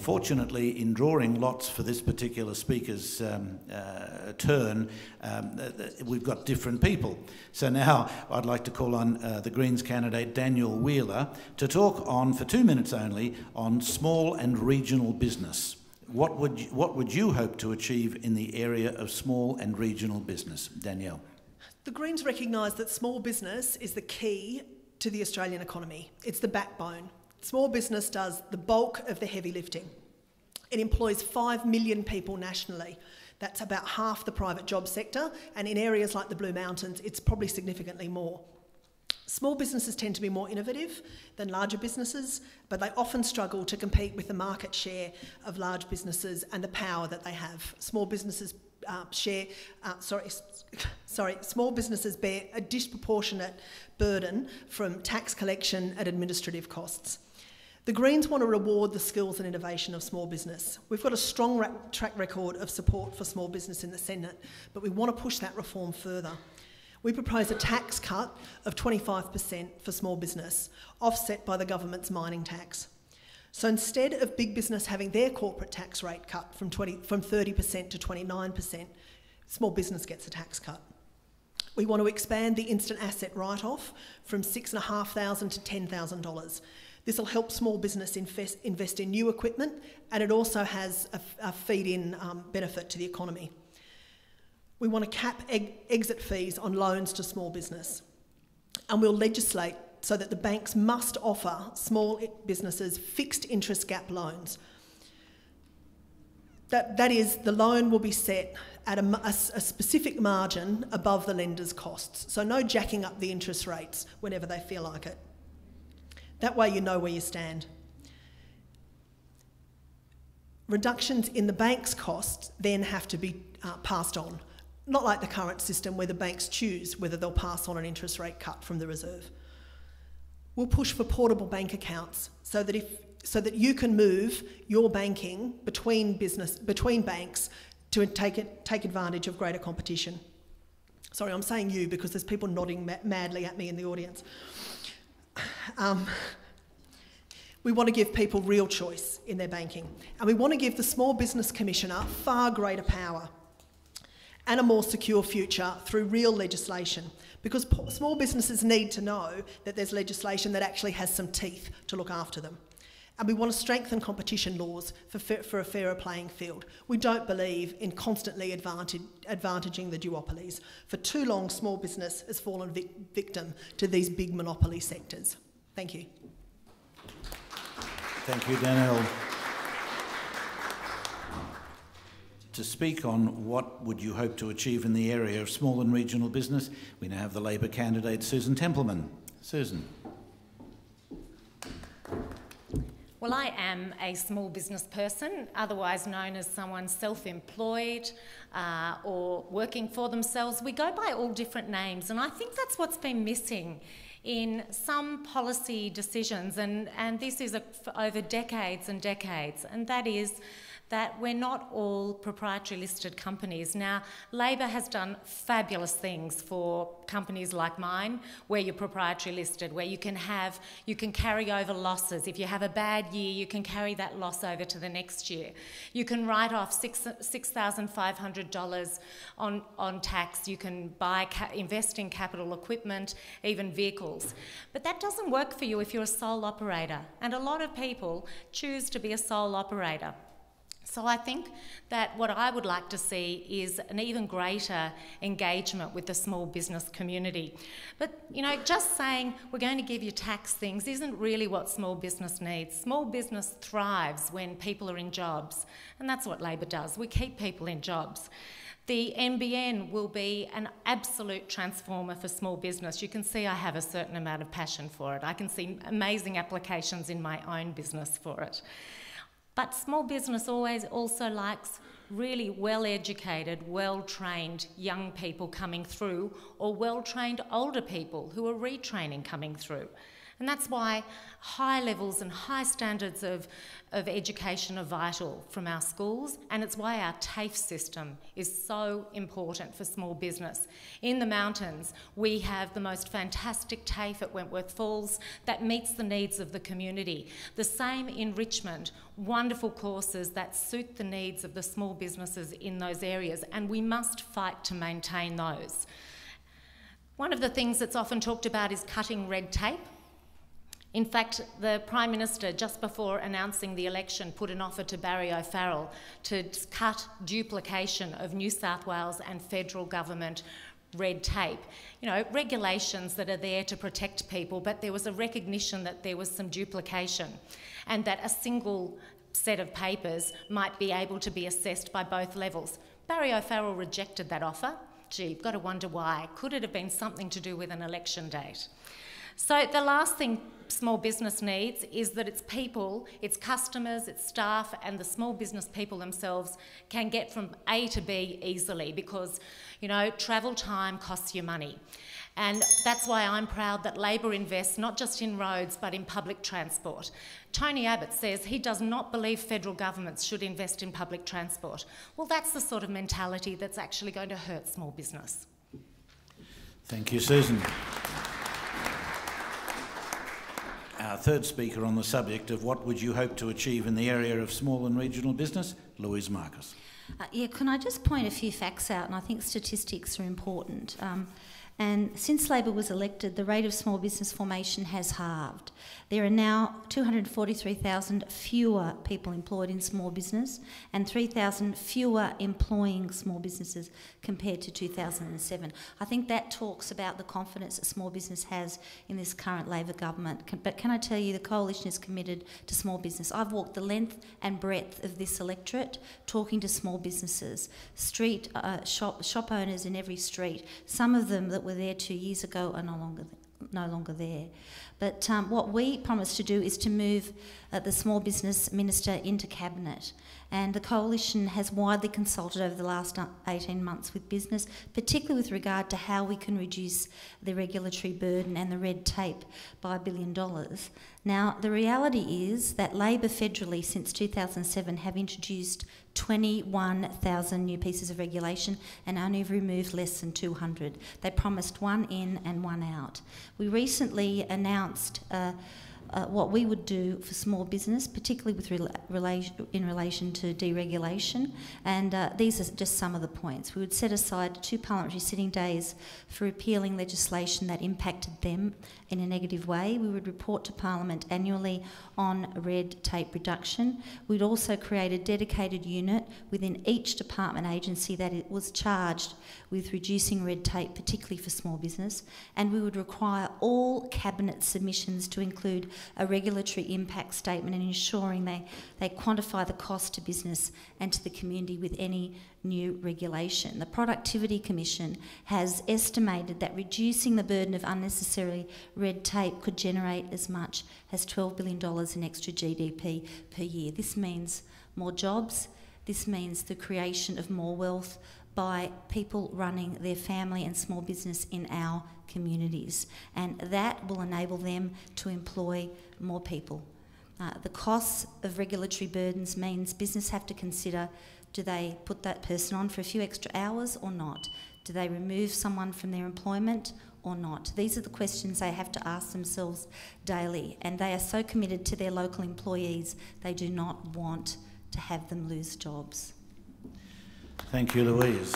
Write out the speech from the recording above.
Fortunately, in drawing lots for this particular speaker's turn, we've got different people. So now I'd like to call on the Greens candidate Daniel Wheeler to talk on, for 2 minutes only, on small and regional business. What would you hope to achieve in the area of small and regional business? Danielle. The Greens recognise that small business is the key to the Australian economy. It's the backbone. Small business does the bulk of the heavy lifting. It employs 5 million people nationally. That's about half the private job sector, and in areas like the Blue Mountains, it's probably significantly more. Small businesses tend to be more innovative than larger businesses, but they often struggle to compete with the market share of large businesses and the power that they have. Small businesses bear a disproportionate burden from tax collection and administrative costs. The Greens want to reward the skills and innovation of small business. We've got a strong track record of support for small business in the Senate, but we want to push that reform further. We propose a tax cut of 25% for small business, offset by the government's mining tax. So instead of big business having their corporate tax rate cut from 30% to 29%, small business gets a tax cut. We want to expand the instant asset write-off from $6,500 to $10,000. This will help small business invest in new equipment, and it also has a feed-in benefit to the economy. We want to cap exit fees on loans to small business, and we'll legislate so that the banks must offer small businesses fixed interest gap loans. That is, the loan will be set at a specific margin above the lender's costs, so no jacking up the interest rates whenever they feel like it. That way you know where you stand. Reductions in the bank's costs then have to be passed on. Not like the current system where the banks choose whether they'll pass on an interest rate cut from the reserve. We'll push for portable bank accounts so that you can move your banking between banks to take advantage of greater competition. Sorry, I'm saying you because there's people nodding madly at me in the audience. We want to give people real choice in their banking, and we want to give the Small Business Commissioner far greater power and a more secure future through real legislation, because small businesses need to know that there's legislation that actually has some teeth to look after them. And we want to strengthen competition laws for a fairer playing field. We don't believe in constantly advantaging the duopolies. For too long, small business has fallen victim to these big monopoly sectors. Thank you. Thank you, Danielle. To speak on what would you hope to achieve in the area of small and regional business, we now have the Labor candidate Susan Templeman. Susan. Well, I am a small business person, otherwise known as someone self-employed or working for themselves. We go by all different names, and I think that's what's been missing in some policy decisions, and this is for over decades and decades, and that is that we're not all proprietary listed companies. Now, Labor has done fabulous things for companies like mine, where you're proprietary listed, where you can carry over losses. If you have a bad year, you can carry that loss over to the next year. You can write off $6,500 on tax. You can invest in capital equipment, even vehicles. But that doesn't work for you if you're a sole operator. And a lot of people choose to be a sole operator. So I think that what I would like to see is an even greater engagement with the small business community. But, you know, just saying we're going to give you tax things isn't really what small business needs. Small business thrives when people are in jobs, and that's what Labor does. We keep people in jobs. The NBN will be an absolute transformer for small business. You can see I have a certain amount of passion for it. I can see amazing applications in my own business for it. But small business always also likes really well-educated, well-trained young people coming through, or well-trained older people who are retraining coming through. And that's why high levels and high standards of education are vital from our schools, and it's why our TAFE system is so important for small business. In the mountains, we have the most fantastic TAFE at Wentworth Falls that meets the needs of the community. The same in Richmond, wonderful courses that suit the needs of the small businesses in those areas, and we must fight to maintain those. One of the things that's often talked about is cutting red tape. In fact, the Prime Minister, just before announcing the election, put an offer to Barry O'Farrell to cut duplication of New South Wales and federal government red tape. You know, regulations that are there to protect people, but there was a recognition that there was some duplication and that a single set of papers might be able to be assessed by both levels. Barry O'Farrell rejected that offer. Gee, you've got to wonder why. Could it have been something to do with an election date? So the last thing small business needs is that its people, its customers, its staff and the small business people themselves can get from A to B easily, because, you know, travel time costs you money. And that's why I'm proud that Labor invests not just in roads but in public transport. Tony Abbott says he does not believe federal governments should invest in public transport. Well, that's the sort of mentality that's actually going to hurt small business. Thank you, Susan. Our third speaker on the subject of what would you hope to achieve in the area of small and regional business, Louise Markus. Yeah, can I just point a few facts out, and I think statistics are important. And since Labor was elected, the rate of small business formation has halved. There are now 243,000 fewer people employed in small business and 3,000 fewer employing small businesses compared to 2007. I think that talks about the confidence that small business has in this current Labor government. But can I tell you, the Coalition is committed to small business. I've walked the length and breadth of this electorate talking to small businesses, street shop owners in every street, some of them that were there 2 years ago are no longer there. But what we promised to do is to move the small business minister into cabinet, and the Coalition has widely consulted over the last 18 months with business, particularly with regard to how we can reduce the regulatory burden and the red tape by $1 billion. Now, the reality is that Labor federally since 2007 have introduced 21,000 new pieces of regulation and only removed less than 200. They promised one in and one out. We recently announced what we would do for small business, particularly with in relation to deregulation, and these are just some of the points. We would set aside 2 parliamentary sitting days for repealing legislation that impacted them in a negative way. We would report to Parliament annually on red tape reduction. We'd also create a dedicated unit within each department agency that it was charged with reducing red tape, particularly for small business, and we would require all cabinet submissions to include a regulatory impact statement and ensuring they quantify the cost to business and to the community with any new regulation. The Productivity Commission has estimated that reducing the burden of unnecessary red tape could generate as much as $12 billion in extra GDP per year. This means more jobs, this means the creation of more wealth by people running their family and small business in our communities, and that will enable them to employ more people. The costs of regulatory burdens means business have to consider, do they put that person on for a few extra hours or not? Do they remove someone from their employment or not? These are the questions they have to ask themselves daily, and they are so committed to their local employees, they do not want to have them lose jobs. Thank you, Louise.